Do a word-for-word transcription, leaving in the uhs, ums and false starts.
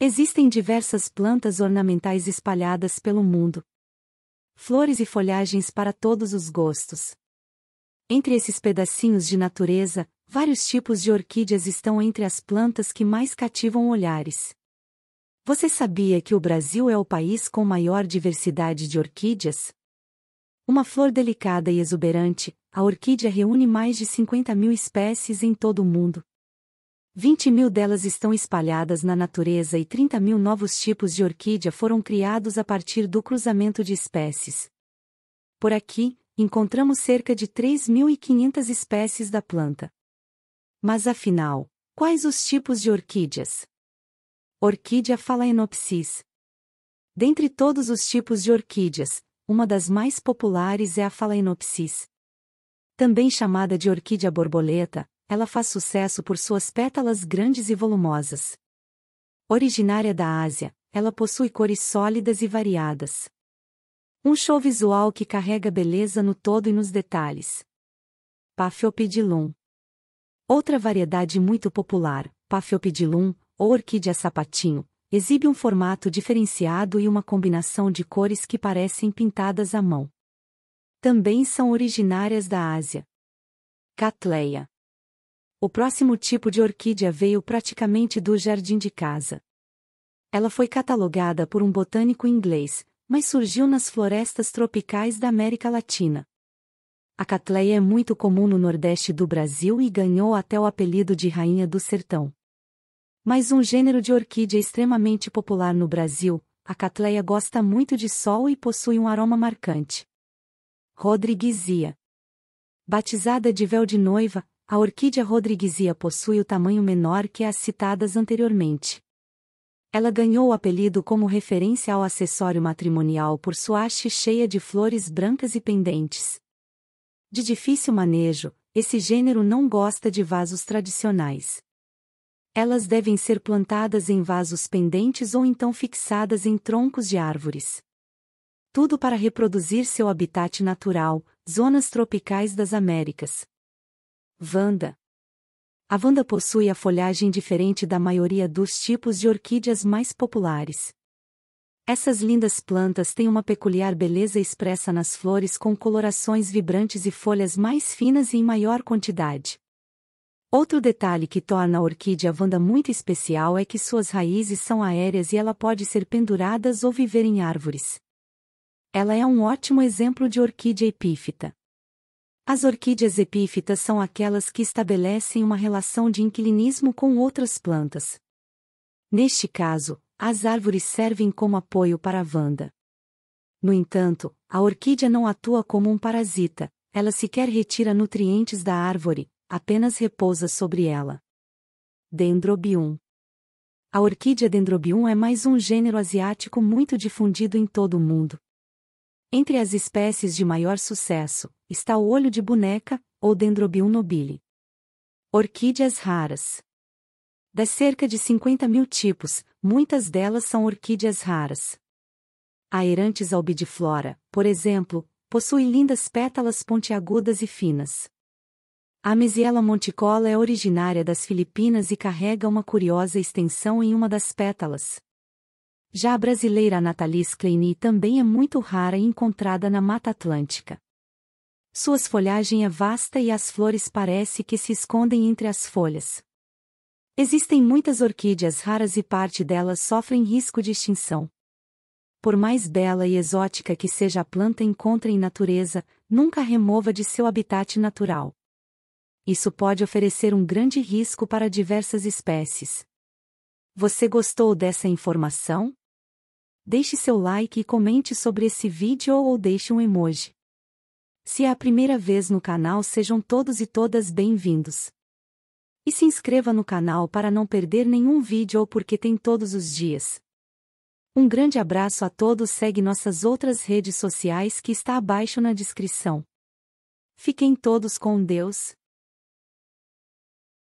Existem diversas plantas ornamentais espalhadas pelo mundo. Flores e folhagens para todos os gostos. Entre esses pedacinhos de natureza, vários tipos de orquídeas estão entre as plantas que mais cativam olhares. Você sabia que o Brasil é o país com maior diversidade de orquídeas? Uma flor delicada e exuberante, a orquídea reúne mais de cinquenta mil espécies em todo o mundo. vinte mil delas estão espalhadas na natureza e trinta mil novos tipos de orquídea foram criados a partir do cruzamento de espécies. Por aqui, encontramos cerca de três mil e quinhentas espécies da planta. Mas afinal, quais os tipos de orquídeas? Orquídea Phalaenopsis. Dentre todos os tipos de orquídeas, uma das mais populares é a Phalaenopsis. Também chamada de orquídea borboleta, ela faz sucesso por suas pétalas grandes e volumosas. Originária da Ásia, ela possui cores sólidas e variadas. Um show visual que carrega beleza no todo e nos detalhes. Paphiopedilum. Outra variedade muito popular, Paphiopedilum, ou orquídea sapatinho, exibe um formato diferenciado e uma combinação de cores que parecem pintadas à mão. Também são originárias da Ásia. Cattleya. O próximo tipo de orquídea veio praticamente do jardim de casa. Ela foi catalogada por um botânico inglês, mas surgiu nas florestas tropicais da América Latina. A Cattleya é muito comum no Nordeste do Brasil e ganhou até o apelido de Rainha do Sertão. Mais um gênero de orquídea extremamente popular no Brasil, a Cattleya gosta muito de sol e possui um aroma marcante. Rodriguesia. Batizada de véu de noiva, a orquídea Rodriguesia possui o tamanho menor que as citadas anteriormente. Ela ganhou o apelido como referência ao acessório matrimonial por sua haste cheia de flores brancas e pendentes. De difícil manejo, esse gênero não gosta de vasos tradicionais. Elas devem ser plantadas em vasos pendentes ou então fixadas em troncos de árvores. Tudo para reproduzir seu habitat natural, zonas tropicais das Américas. Vanda. A Vanda possui a folhagem diferente da maioria dos tipos de orquídeas mais populares. Essas lindas plantas têm uma peculiar beleza expressa nas flores com colorações vibrantes e folhas mais finas e em maior quantidade. Outro detalhe que torna a orquídea Vanda muito especial é que suas raízes são aéreas e ela pode ser penduradas ou viver em árvores. Ela é um ótimo exemplo de orquídea epífita. As orquídeas epífitas são aquelas que estabelecem uma relação de inquilinismo com outras plantas. Neste caso, as árvores servem como apoio para a Vanda. No entanto, a orquídea não atua como um parasita, ela sequer retira nutrientes da árvore, apenas repousa sobre ela. Dendrobium. A orquídea Dendrobium é mais um gênero asiático muito difundido em todo o mundo. Entre as espécies de maior sucesso, está o olho de boneca, ou Dendrobium nobile. Orquídeas raras. Das cerca de cinquenta mil tipos, muitas delas são orquídeas raras. A Eranthes albidiflora, por exemplo, possui lindas pétalas pontiagudas e finas. A Mesiela monticola é originária das Filipinas e carrega uma curiosa extensão em uma das pétalas. Já a brasileira Natalis Kleini também é muito rara e encontrada na Mata Atlântica. Suas folhagem é vasta e as flores parece que se escondem entre as folhas. Existem muitas orquídeas raras e parte delas sofrem risco de extinção. Por mais bela e exótica que seja a planta encontra em natureza, nunca remova de seu habitat natural. Isso pode oferecer um grande risco para diversas espécies. Você gostou dessa informação? Deixe seu like e comente sobre esse vídeo ou deixe um emoji. Se é a primeira vez no canal, sejam todos e todas bem-vindos. E se inscreva no canal para não perder nenhum vídeo ou porque tem todos os dias. Um grande abraço a todos, segue nossas outras redes sociais que está abaixo na descrição. Fiquem todos com Deus.